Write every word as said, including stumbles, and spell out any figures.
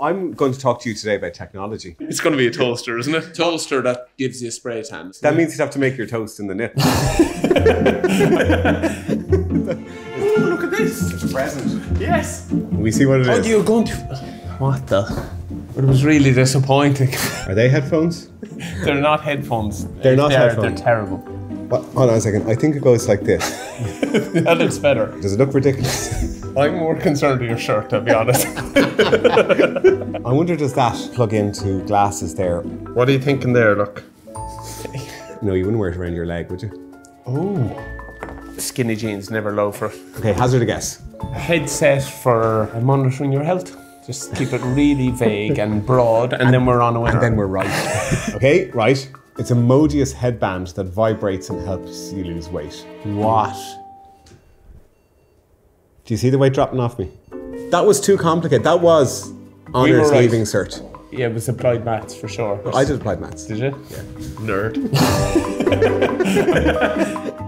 I'm going to talk to you today about technology. It's going to be a toaster, isn't it? Toaster that gives you a spray tan. That means you'd have to make your toast in the nip. Oh, look at this. It's a present. Yes. Can we see what it oh, is? Oh, you're going to... What the... But it was really disappointing. Are they headphones? They're not headphones. They're not they're, headphones. They're terrible. Well, hold on a second. I think it goes like this. That looks better. Does it look ridiculous? I'm more concerned with your shirt, to be honest. I wonder, does that plug into glasses there? What are you thinking there, look? No, you wouldn't wear it around your leg, would you? Oh. Skinny jeans, never low for it. Okay, hazard a guess. A headset for monitoring your health. Just keep it really vague and broad, and, and then we're on a winner. And then we're right. Okay, right. It's a Mobius headband that vibrates and helps you lose weight. What? Do you see the weight dropping off me? That was too complicated. That was honours we right. leaving cert. Yeah, it was applied maths for sure. I did applied maths. Did you? Yeah. Nerd.